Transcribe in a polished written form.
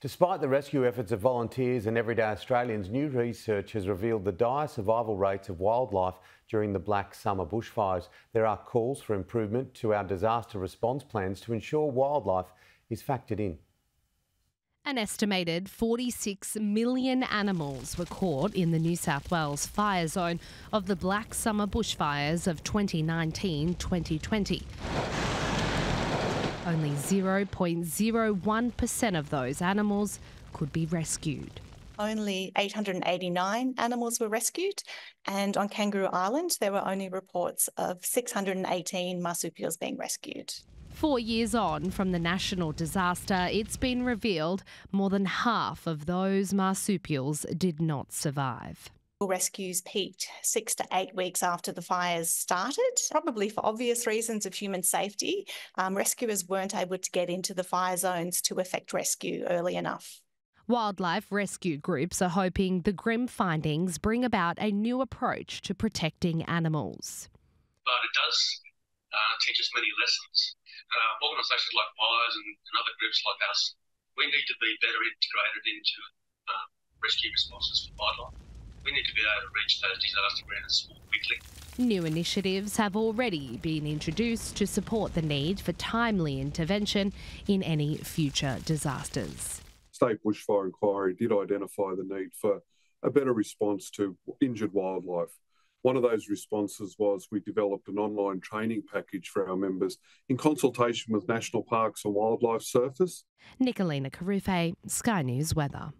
Despite the rescue efforts of volunteers and everyday Australians, new research has revealed the dire survival rates of wildlife during the Black Summer bushfires. There are calls for improvement to our disaster response plans to ensure wildlife is factored in. An estimated 46 million animals were caught in the New South Wales fire zone of the Black Summer bushfires of 2019-2020. Only 0.01% of those animals could be rescued. Only 889 animals were rescued, and on Kangaroo Island there were only reports of 618 marsupials being rescued. 4 years on from the national disaster, it's been revealed more than half of those marsupials did not survive. Rescues peaked 6 to 8 weeks after the fires started, probably for obvious reasons of human safety. Rescuers weren't able to get into the fire zones to effect rescue early enough. Wildlife rescue groups are hoping the grim findings bring about a new approach to protecting animals. But it does teach us many lessons. Organisations like WIRES and other groups like us, we need to be better integrated into rescue responses for wildlife. We need to be able to reach those disaster grounds more quickly. New initiatives have already been introduced to support the need for timely intervention in any future disasters. State bushfire inquiry did identify the need for a better response to injured wildlife. One of those responses was we developed an online training package for our members in consultation with National Parks and Wildlife Service. Nicolina Carufo, Sky News Weather.